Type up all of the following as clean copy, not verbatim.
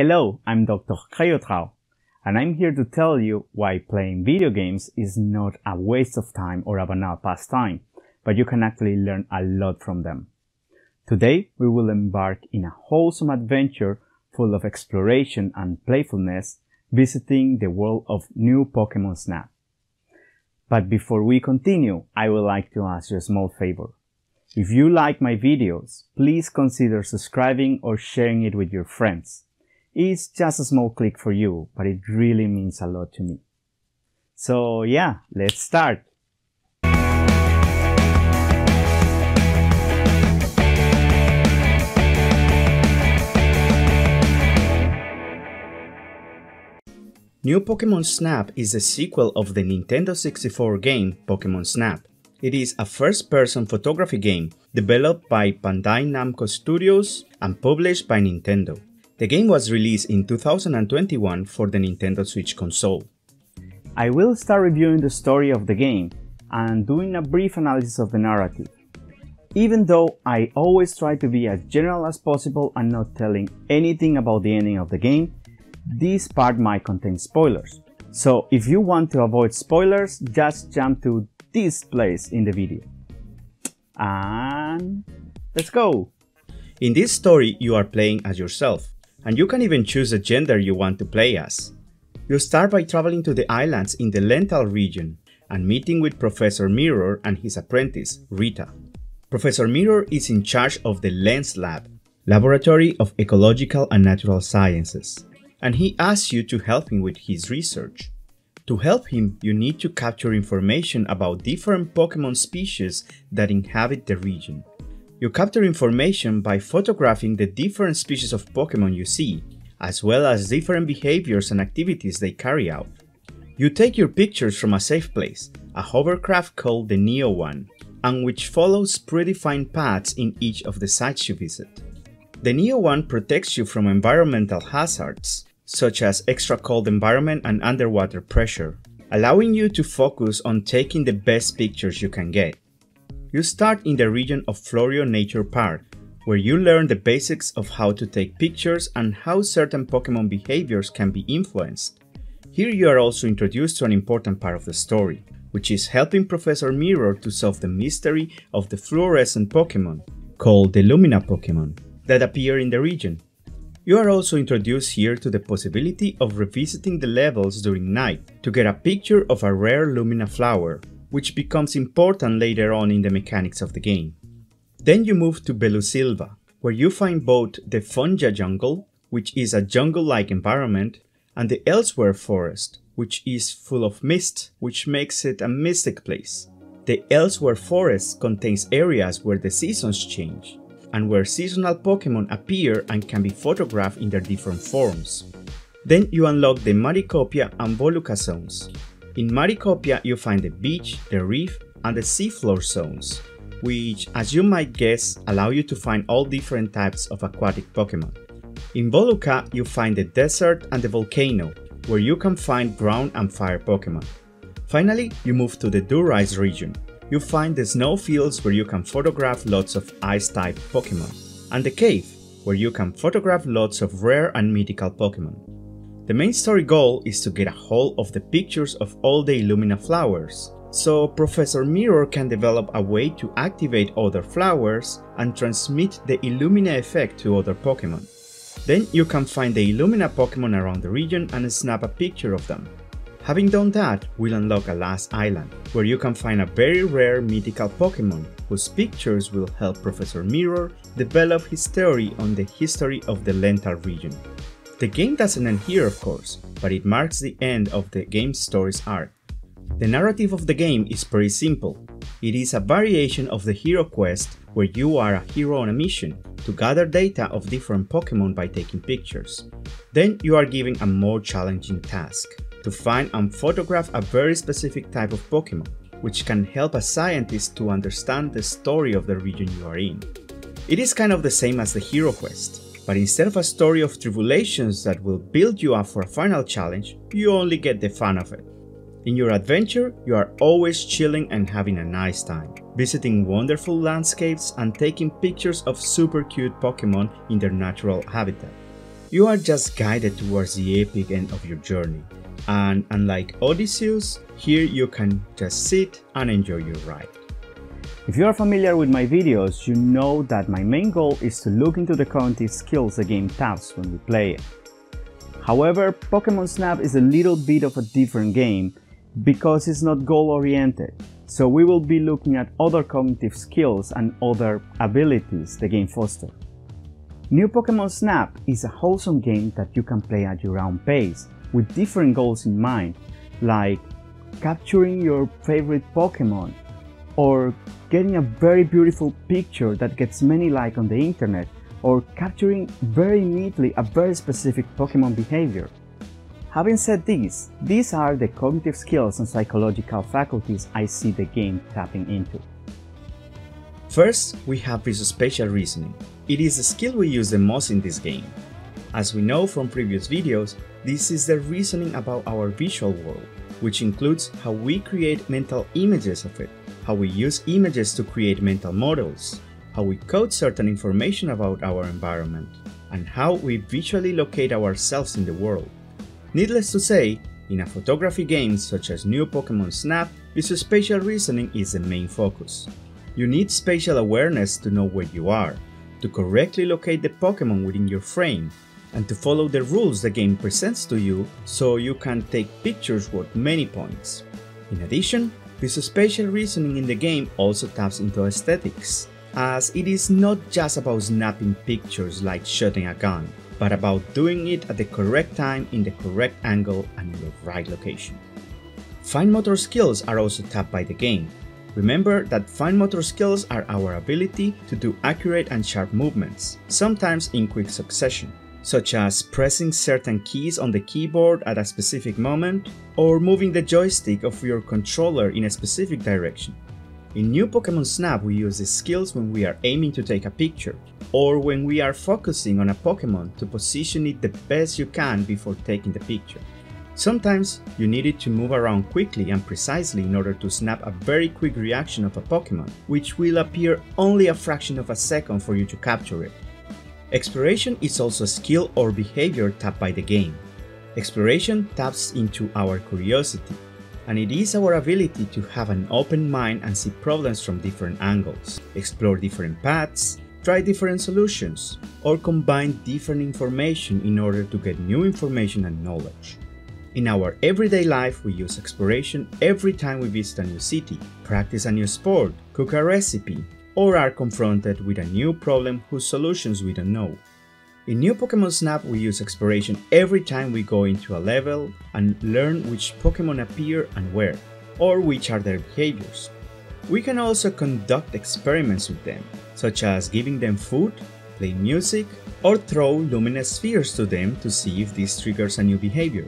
Hello, I'm Dr. KryoDrage, and I'm here to tell you why playing video games is not a waste of time or a banal pastime, but you can actually learn a lot from them. Today, we will embark in a wholesome adventure full of exploration and playfulness, visiting the world of New Pokémon Snap. But before we continue, I would like to ask you a small favor. If you like my videos, please consider subscribing or sharing it with your friends. It's just a small click for you, but it really means a lot to me. So yeah, let's start! New Pokémon Snap is a sequel of the Nintendo 64 game Pokémon Snap. It is a first-person photography game developed by Bandai Namco Studios and published by Nintendo. The game was released in 2021 for the Nintendo Switch console. I will start reviewing the story of the game and doing a brief analysis of the narrative. Even though I always try to be as general as possible and not telling anything about the ending of the game, this part might contain spoilers. So if you want to avoid spoilers, just jump to this place in the video. And let's go! In this story, you are playing as yourself, and you can even choose the gender you want to play as. You start by traveling to the islands in the Lental region and meeting with Professor Mirror and his apprentice, Rita. Professor Mirror is in charge of the Lens Lab, Laboratory of Ecological and Natural Sciences, and he asks you to help him with his research. To help him, you need to capture information about different Pokémon species that inhabit the region. You capture information by photographing the different species of Pokémon you see, as well as different behaviors and activities they carry out. You take your pictures from a safe place, a hovercraft called the Neo One, and which follows predefined paths in each of the sites you visit. The Neo One protects you from environmental hazards, such as extra cold environment and underwater pressure, allowing you to focus on taking the best pictures you can get. You start in the region of Florio Nature Park, where you learn the basics of how to take pictures and how certain Pokémon behaviors can be influenced. Here you are also introduced to an important part of the story, which is helping Professor Mirror to solve the mystery of the fluorescent Pokémon, called the Lumina Pokémon, that appear in the region. You are also introduced here to the possibility of revisiting the levels during night to get a picture of a rare Lumina flower, which becomes important later on in the mechanics of the game. Then you move to Belusilva, where you find both the Fungia Jungle, which is a jungle-like environment, and the Elsewhere Forest, which is full of mist, which makes it a mystic place. The Elsewhere Forest contains areas where the seasons change, and where seasonal Pokémon appear and can be photographed in their different forms. Then you unlock the Maricopia and Voluca zones. In Maricopia, you find the beach, the reef, and the seafloor zones, which, as you might guess, allow you to find all different types of aquatic Pokémon. In Voluca, you find the desert and the volcano, where you can find ground and fire Pokémon. Finally, you move to the Durice region. You find the snowfields, where you can photograph lots of ice-type Pokémon, and the cave, where you can photograph lots of rare and mythical Pokémon. The main story goal is to get a hold of the pictures of all the Illumina flowers, so Professor Mirror can develop a way to activate other flowers and transmit the Illumina effect to other Pokémon. Then you can find the Illumina Pokémon around the region and snap a picture of them. Having done that, we'll unlock a last island, where you can find a very rare mythical Pokémon, whose pictures will help Professor Mirror develop his theory on the history of the Lental region. The game doesn't end here, of course, but it marks the end of the game's story's arc. The narrative of the game is pretty simple. It is a variation of the hero quest, where you are a hero on a mission to gather data of different Pokémon by taking pictures. Then you are given a more challenging task: to find and photograph a very specific type of Pokémon, which can help a scientist to understand the story of the region you are in. It is kind of the same as the hero quest, but instead of a story of tribulations that will build you up for a final challenge, you only get the fun of it. In your adventure, you are always chilling and having a nice time, visiting wonderful landscapes and taking pictures of super cute Pokémon in their natural habitat. You are just guided towards the epic end of your journey, and unlike Odysseus, here you can just sit and enjoy your ride. If you are familiar with my videos, you know that my main goal is to look into the current skills the game taps when we play it. However, Pokémon Snap is a little bit of a different game because it's not goal-oriented, so we will be looking at other cognitive skills and other abilities the game fosters. New Pokémon Snap is a wholesome game that you can play at your own pace, with different goals in mind, like capturing your favorite Pokémon, or getting a very beautiful picture that gets many likes on the internet, or capturing very neatly a very specific Pokémon behavior. Having said this, these are the cognitive skills and psychological faculties I see the game tapping into. First, we have Visuospatial Reasoning. It is the skill we use the most in this game. As we know from previous videos, this is the reasoning about our visual world, which includes how we create mental images of it, how we use images to create mental models, how we code certain information about our environment, and how we visually locate ourselves in the world. Needless to say, in a photography game such as New Pokémon Snap, Visuospatial Reasoning is the main focus. You need spatial awareness to know where you are, to correctly locate the Pokémon within your frame, and to follow the rules the game presents to you so you can take pictures worth many points. In addition, Visuospatial Reasoning in the game also taps into aesthetics, as it is not just about snapping pictures like shooting a gun, but about doing it at the correct time, in the correct angle, and in the right location. Fine motor skills are also tapped by the game. Remember that fine motor skills are our ability to do accurate and sharp movements, sometimes in quick succession, such as pressing certain keys on the keyboard at a specific moment, or moving the joystick of your controller in a specific direction. In New Pokémon Snap, we use these skills when we are aiming to take a picture, or when we are focusing on a Pokémon to position it the best you can before taking the picture. Sometimes you need it to move around quickly and precisely in order to snap a very quick reaction of a Pokémon, which will appear only a fraction of a second for you to capture it. Exploration is also a skill or behavior tapped by the game. Exploration taps into our curiosity, and it is our ability to have an open mind and see problems from different angles, explore different paths, try different solutions, or combine different information in order to get new information and knowledge. In our everyday life, we use exploration every time we visit a new city, practice a new sport, cook a recipe, or are confronted with a new problem whose solutions we don't know. In New Pokémon Snap, we use exploration every time we go into a level and learn which Pokémon appear and where, or which are their behaviors. We can also conduct experiments with them, such as giving them food, play music, or throw luminous spheres to them to see if this triggers a new behavior.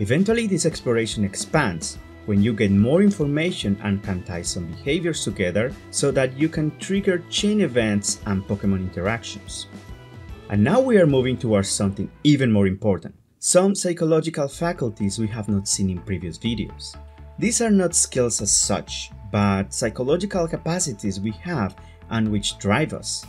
Eventually, this exploration expands, when you get more information and can tie some behaviors together so that you can trigger chain events and Pokémon interactions. And now we are moving towards something even more important, some psychological faculties we have not seen in previous videos. These are not skills as such, but psychological capacities we have and which drive us.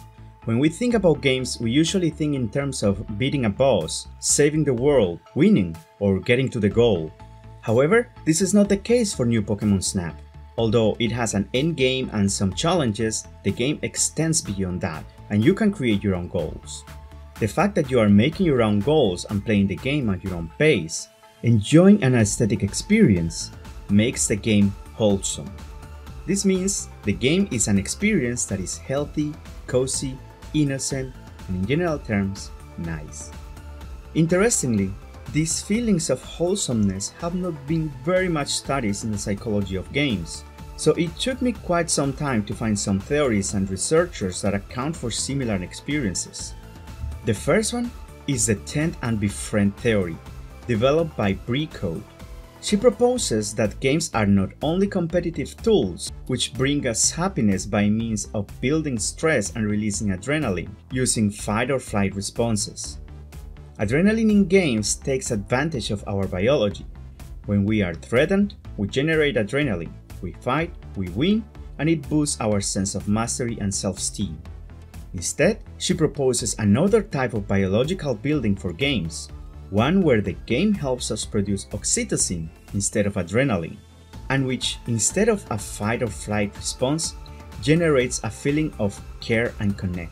When we think about games, we usually think in terms of beating a boss, saving the world, winning, or getting to the goal. However, this is not the case for New Pokémon Snap. Although it has an end game and some challenges, the game extends beyond that, and you can create your own goals. The fact that you are making your own goals and playing the game at your own pace, enjoying an aesthetic experience, makes the game wholesome. This means the game is an experience that is healthy, cozy, innocent, and in general terms, nice. Interestingly, these feelings of wholesomeness have not been very much studied in the psychology of games, so it took me quite some time to find some theories and researchers that account for similar experiences. The first one is the Tend and Befriend theory, developed by Brie Code. She proposes that games are not only competitive tools which bring us happiness by means of building stress and releasing adrenaline, using fight or flight responses. Adrenaline in games takes advantage of our biology. When we are threatened, we generate adrenaline, we fight, we win, and it boosts our sense of mastery and self-esteem. Instead, she proposes another type of biological building for games, one where the game helps us produce oxytocin instead of adrenaline, and which, instead of a fight-or-flight response, generates a feeling of care and connect.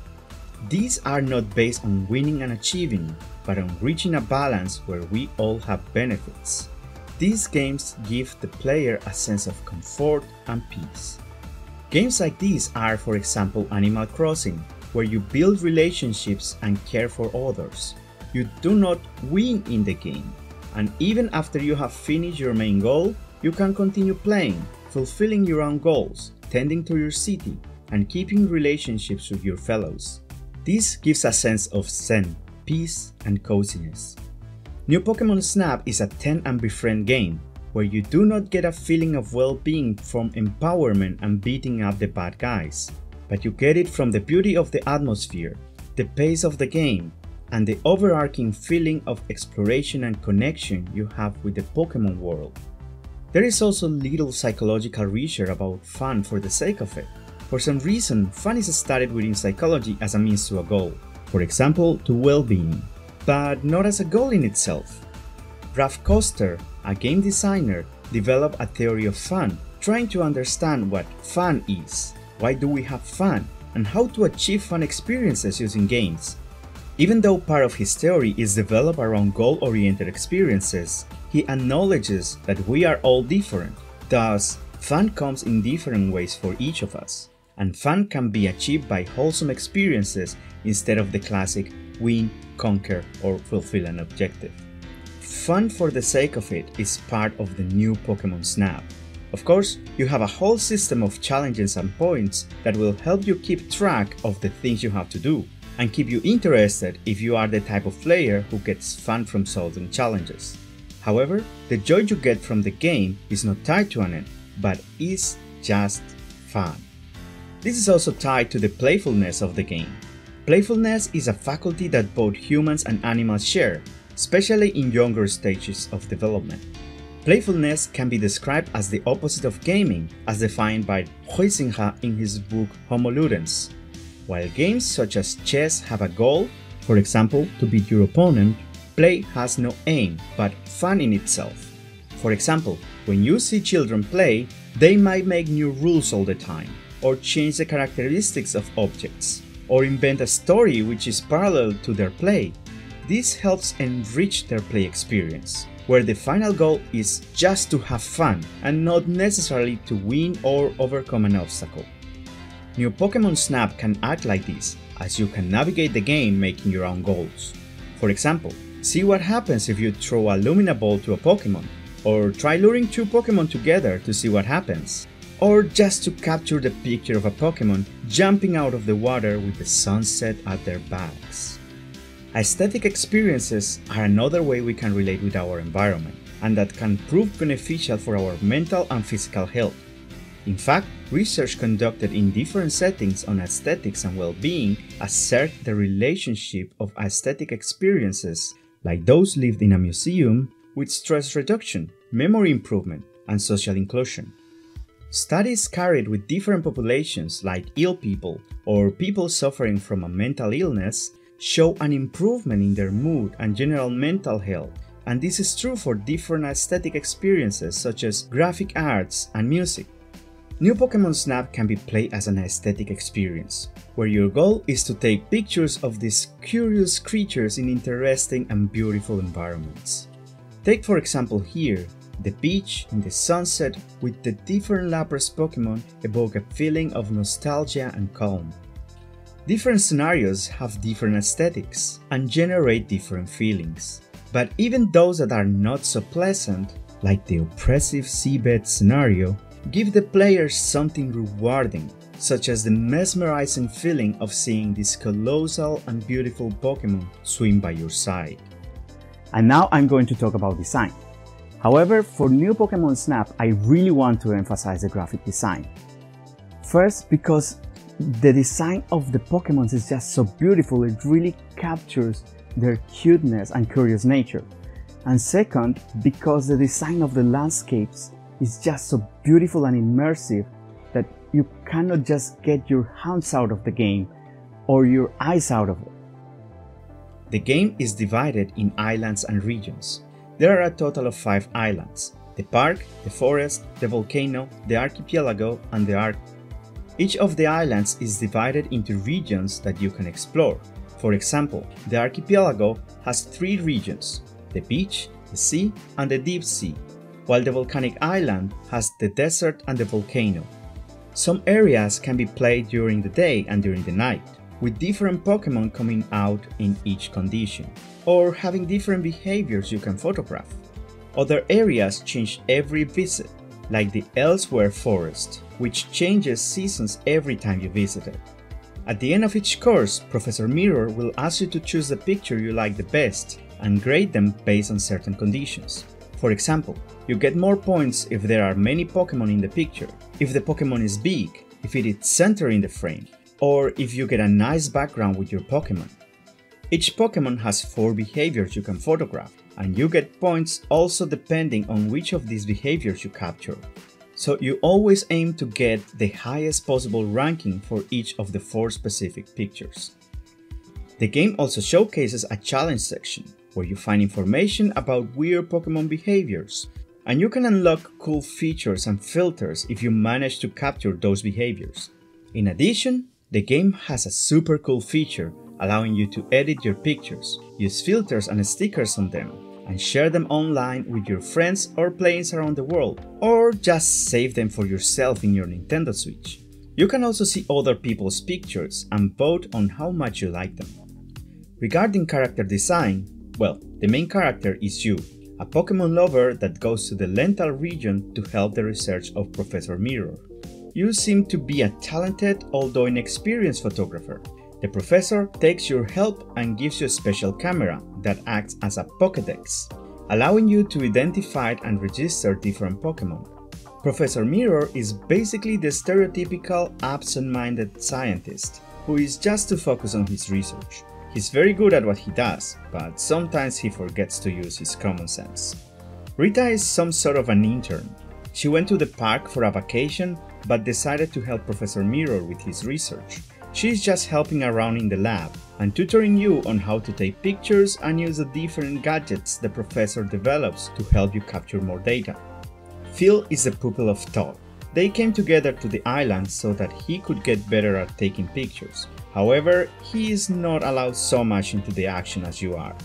These are not based on winning and achieving, but on reaching a balance where we all have benefits. These games give the player a sense of comfort and peace. Games like these are, for example, Animal Crossing, where you build relationships and care for others. You do not win in the game, and even after you have finished your main goal, you can continue playing, fulfilling your own goals, tending to your city, and keeping relationships with your fellows. This gives a sense of zen, peace, and coziness. New Pokémon Snap is a tend and befriend game, where you do not get a feeling of well-being from empowerment and beating up the bad guys, but you get it from the beauty of the atmosphere, the pace of the game, and the overarching feeling of exploration and connection you have with the Pokémon world. There is also little psychological research about fun for the sake of it. For some reason, fun is studied within psychology as a means to a goal, for example, to well-being, but not as a goal in itself. Raph Koster, a game designer, developed a theory of fun, trying to understand what fun is, why do we have fun, and how to achieve fun experiences using games. Even though part of his theory is developed around goal-oriented experiences, he acknowledges that we are all different. Thus, fun comes in different ways for each of us, and fun can be achieved by wholesome experiences instead of the classic win, conquer, or fulfill an objective. Fun for the sake of it is part of the new Pokémon Snap. Of course, you have a whole system of challenges and points that will help you keep track of the things you have to do, and keep you interested if you are the type of player who gets fun from solving challenges. However, the joy you get from the game is not tied to an end, but is just fun. This is also tied to the playfulness of the game. Playfulness is a faculty that both humans and animals share, especially in younger stages of development. Playfulness can be described as the opposite of gaming, as defined by Huizinga in his book Homo Ludens. While games such as chess have a goal, for example, to beat your opponent, play has no aim, but fun in itself. For example, when you see children play, they might make new rules all the time, or change the characteristics of objects, or invent a story which is parallel to their play. This helps enrich their play experience, where the final goal is just to have fun and not necessarily to win or overcome an obstacle. New Pokémon Snap can act like this, as you can navigate the game making your own goals. For example, see what happens if you throw a Lumina ball to a Pokémon, or try luring two Pokémon together to see what happens, or just to capture the picture of a Pokémon jumping out of the water with the sunset at their backs. Aesthetic experiences are another way we can relate with our environment, and that can prove beneficial for our mental and physical health. In fact, research conducted in different settings on aesthetics and well-being assert the relationship of aesthetic experiences, like those lived in a museum, with stress reduction, memory improvement, and social inclusion. Studies carried with different populations, like ill people or people suffering from a mental illness, show an improvement in their mood and general mental health, and this is true for different aesthetic experiences such as graphic arts and music. New Pokémon Snap can be played as an aesthetic experience, where your goal is to take pictures of these curious creatures in interesting and beautiful environments. Take for example here, the beach and the sunset with the different Lapras Pokémon evoke a feeling of nostalgia and calm. Different scenarios have different aesthetics and generate different feelings, but even those that are not so pleasant, like the oppressive seabed scenario, give the player something rewarding, such as the mesmerizing feeling of seeing this colossal and beautiful Pokémon swim by your side. And now I'm going to talk about design. However, for new Pokémon Snap, I really want to emphasize the graphic design. First, because the design of the Pokémon is just so beautiful, it really captures their cuteness and curious nature. And second, because the design of the landscapes is just so beautiful and immersive that you cannot just get your hands out of the game or your eyes out of it. The game is divided in islands and regions. There are a total of 5 islands: the park, the forest, the volcano, the archipelago, and the arc. Each of the islands is divided into regions that you can explore. For example, the archipelago has 3 regions: the beach, the sea, and the deep sea, while the volcanic island has the desert and the volcano. Some areas can be played during the day and during the night, with different Pokémon coming out in each condition, or having different behaviors you can photograph. Other areas change every visit, like the Elsewhere Forest, which changes seasons every time you visit it. At the end of each course, Professor Mirror will ask you to choose the picture you like the best and grade them based on certain conditions. For example, you get more points if there are many Pokémon in the picture, if the Pokémon is big, if it is centered in the frame, or if you get a nice background with your Pokémon. Each Pokémon has 4 behaviors you can photograph, and you get points also depending on which of these behaviors you capture. So you always aim to get the highest possible ranking for each of the 4 specific pictures. The game also showcases a challenge section, where you find information about weird Pokémon behaviors, and you can unlock cool features and filters if you manage to capture those behaviors. In addition, the game has a super cool feature, allowing you to edit your pictures, use filters and stickers on them, and share them online with your friends or players around the world, or just save them for yourself in your Nintendo Switch. You can also see other people's pictures and vote on how much you like them. Regarding character design, well, the main character is you, a Pokémon lover that goes to the Lental region to help the research of Professor Mirror. You seem to be a talented, although inexperienced photographer. The professor takes your help and gives you a special camera that acts as a Pokédex, allowing you to identify and register different Pokémon. Professor Mirror is basically the stereotypical absent-minded scientist who is just too focused on his research. He's very good at what he does, but sometimes he forgets to use his common sense. Rita is some sort of an intern. She went to the park for a vacation, but decided to help Professor Mirror with his research. She's just helping around in the lab and tutoring you on how to take pictures and use the different gadgets the professor develops to help you capture more data. Phil is the pupil of Todd. They came together to the island so that he could get better at taking pictures. However, he is not allowed so much into the action as you are.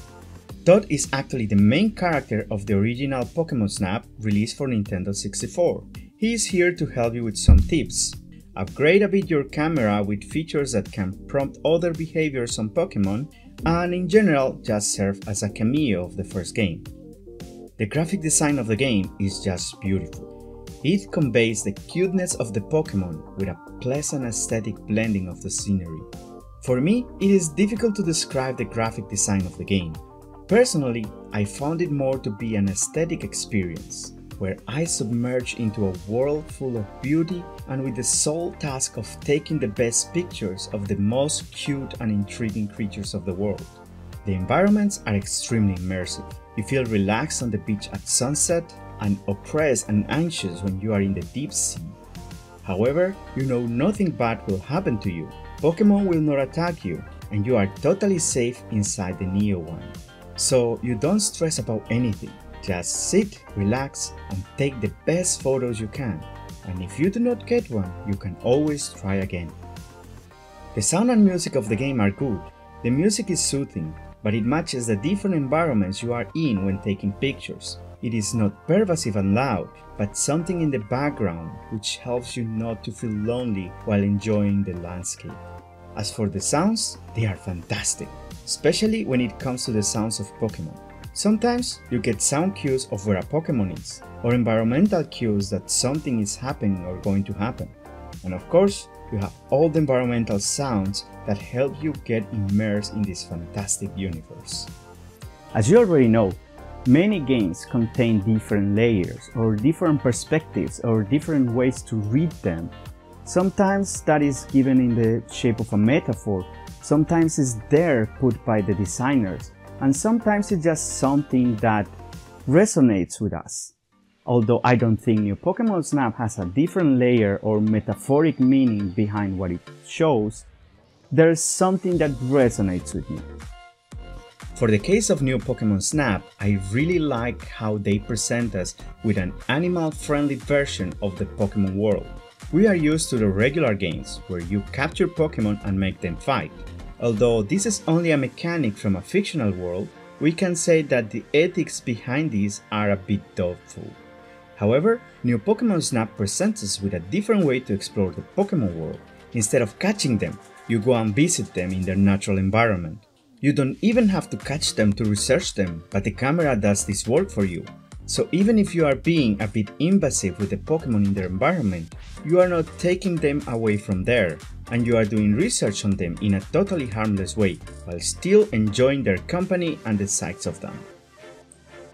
Todd is actually the main character of the original Pokémon Snap released for Nintendo 64. He is here to help you with some tips. Upgrade a bit your camera with features that can prompt other behaviors on Pokémon, and in general just serve as a cameo of the first game. The graphic design of the game is just beautiful. It conveys the cuteness of the Pokémon with a pleasant aesthetic blending of the scenery. For me, it is difficult to describe the graphic design of the game. Personally, I found it more to be an aesthetic experience, where I submerge into a world full of beauty and with the sole task of taking the best pictures of the most cute and intriguing creatures of the world. The environments are extremely immersive. You feel relaxed on the beach at sunset and oppressed and anxious when you are in the deep sea. However, you know nothing bad will happen to you. Pokémon will not attack you, and you are totally safe inside the Neo One. So you don't stress about anything. Just sit, relax, and take the best photos you can, and if you do not get one, you can always try again. The sound and music of the game are good. The music is soothing, but it matches the different environments you are in when taking pictures. It is not pervasive and loud, but something in the background which helps you not to feel lonely while enjoying the landscape. As for the sounds, they are fantastic, especially when it comes to the sounds of Pokémon. Sometimes you get sound cues of where a Pokémon is, or environmental cues that something is happening or going to happen. And of course, you have all the environmental sounds that help you get immersed in this fantastic universe. As you already know, many games contain different layers, or different perspectives, or different ways to read them. Sometimes that is given in the shape of a metaphor, sometimes it's there put by the designers, and sometimes it's just something that resonates with us. Although I don't think New Pokémon Snap has a different layer or metaphoric meaning behind what it shows, there is something that resonates with me. For the case of New Pokémon Snap, I really like how they present us with an animal-friendly version of the Pokémon world. We are used to the regular games, where you capture Pokémon and make them fight. Although this is only a mechanic from a fictional world, we can say that the ethics behind this are a bit doubtful. However, New Pokémon Snap presents us with a different way to explore the Pokémon world. Instead of catching them, you go and visit them in their natural environment. You don't even have to catch them to research them, but the camera does this work for you. So even if you are being a bit invasive with the Pokémon in their environment, you are not taking them away from there, and you are doing research on them in a totally harmless way, while still enjoying their company and the sights of them.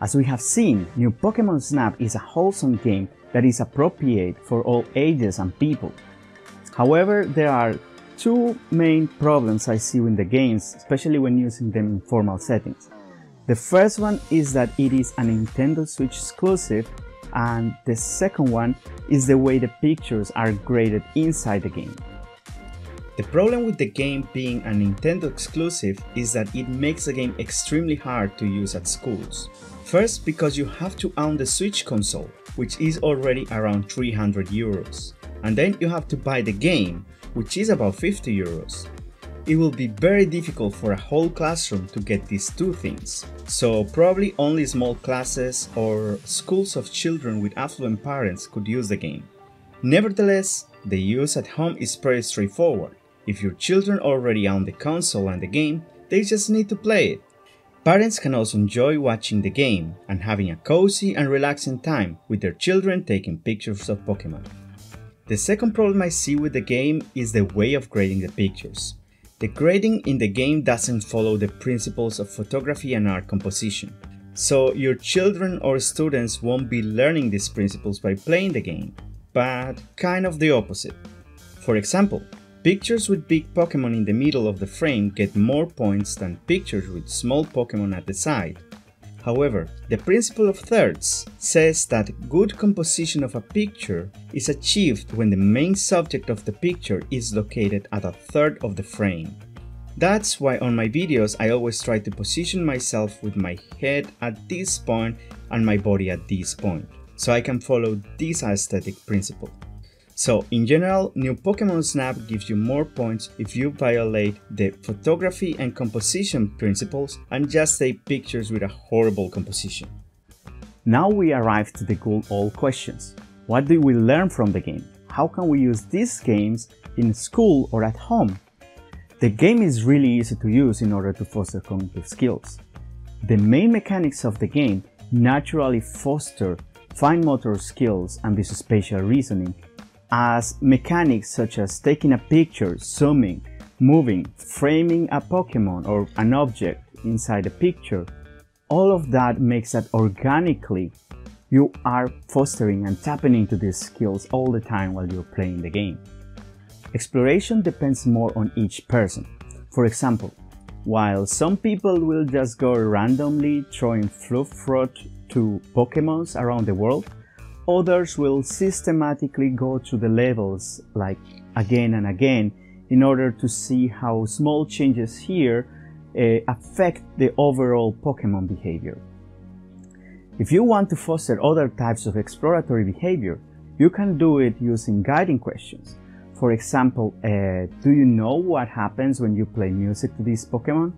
As we have seen, New Pokémon Snap is a wholesome game that is appropriate for all ages and people. However, there are two main problems I see with the games, especially when using them in formal settings. The first one is that it is a Nintendo Switch exclusive, and the second one is the way the pictures are graded inside the game. The problem with the game being a Nintendo exclusive is that it makes the game extremely hard to use at schools. First, because you have to own the Switch console, which is already around 300 euros, and then you have to buy the game, which is about 50 euros. It will be very difficult for a whole classroom to get these two things, so probably only small classes or schools of children with affluent parents could use the game. Nevertheless, the use at home is pretty straightforward. If your children already own the console and the game, they just need to play it. Parents can also enjoy watching the game and having a cozy and relaxing time with their children taking pictures of Pokémon. The second problem I see with the game is the way of grading the pictures. The grading in the game doesn't follow the principles of photography and art composition, so your children or students won't be learning these principles by playing the game, but kind of the opposite. For example, pictures with big Pokémon in the middle of the frame get more points than pictures with small Pokémon at the side. However, the principle of thirds says that good composition of a picture is achieved when the main subject of the picture is located at a third of the frame. That's why on my videos I always try to position myself with my head at this point and my body at this point, so I can follow this aesthetic principle. So, in general, New Pokémon Snap gives you more points if you violate the photography and composition principles and just take pictures with a horrible composition. Now we arrive to the good old questions. What do we learn from the game? How can we use these games in school or at home? The game is really easy to use in order to foster cognitive skills. The main mechanics of the game naturally foster fine motor skills and visuospatial reasoning, as mechanics such as taking a picture, zooming, moving, framing a Pokémon or an object inside a picture, all of that makes that organically you are fostering and tapping into these skills all the time while you're playing the game. Exploration depends more on each person. For example, while some people will just go randomly throwing fluff rod to Pokémons around the world, others will systematically go through the levels like again and again in order to see how small changes here affect the overall Pokémon behavior. If you want to foster other types of exploratory behavior, you can do it using guiding questions. For example, do you know what happens when you play music to this Pokémon?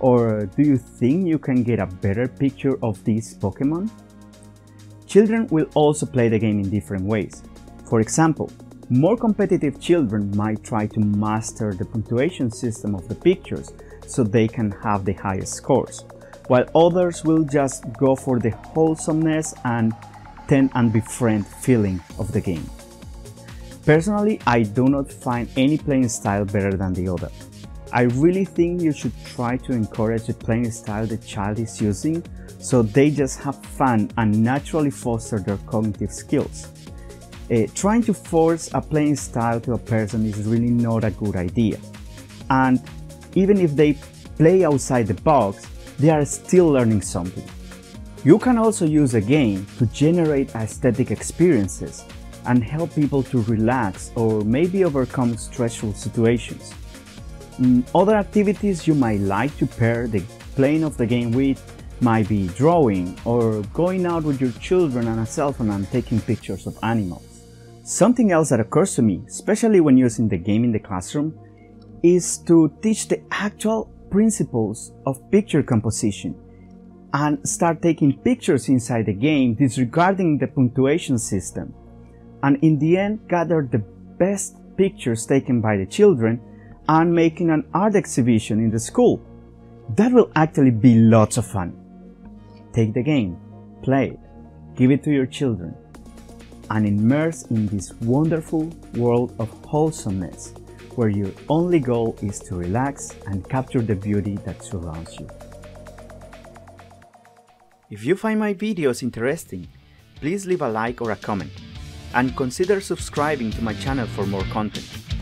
Or do you think you can get a better picture of this Pokémon? Children will also play the game in different ways. For example, more competitive children might try to master the punctuation system of the pictures so they can have the highest scores, while others will just go for the wholesomeness and tend and befriend feeling of the game. Personally, I do not find any playing style better than the other. I really think you should try to encourage the playing style the child is using, so they just have fun and naturally foster their cognitive skills. Trying to force a playing style to a person is really not a good idea. And even if they play outside the box, they are still learning something. You can also use a game to generate aesthetic experiences and help people to relax or maybe overcome stressful situations. Other activities you might like to pair the playing of the game with might be drawing or going out with your children and a cell phone and taking pictures of animals. Something else that occurs to me, especially when using the game in the classroom, is to teach the actual principles of picture composition and start taking pictures inside the game, disregarding the punctuation system, and in the end gather the best pictures taken by the children and making an art exhibition in the school. That will actually be lots of fun. Take the game, play it, give it to your children, and immerse in this wonderful world of wholesomeness, where your only goal is to relax and capture the beauty that surrounds you. If you find my videos interesting, please leave a like or a comment, and consider subscribing to my channel for more content.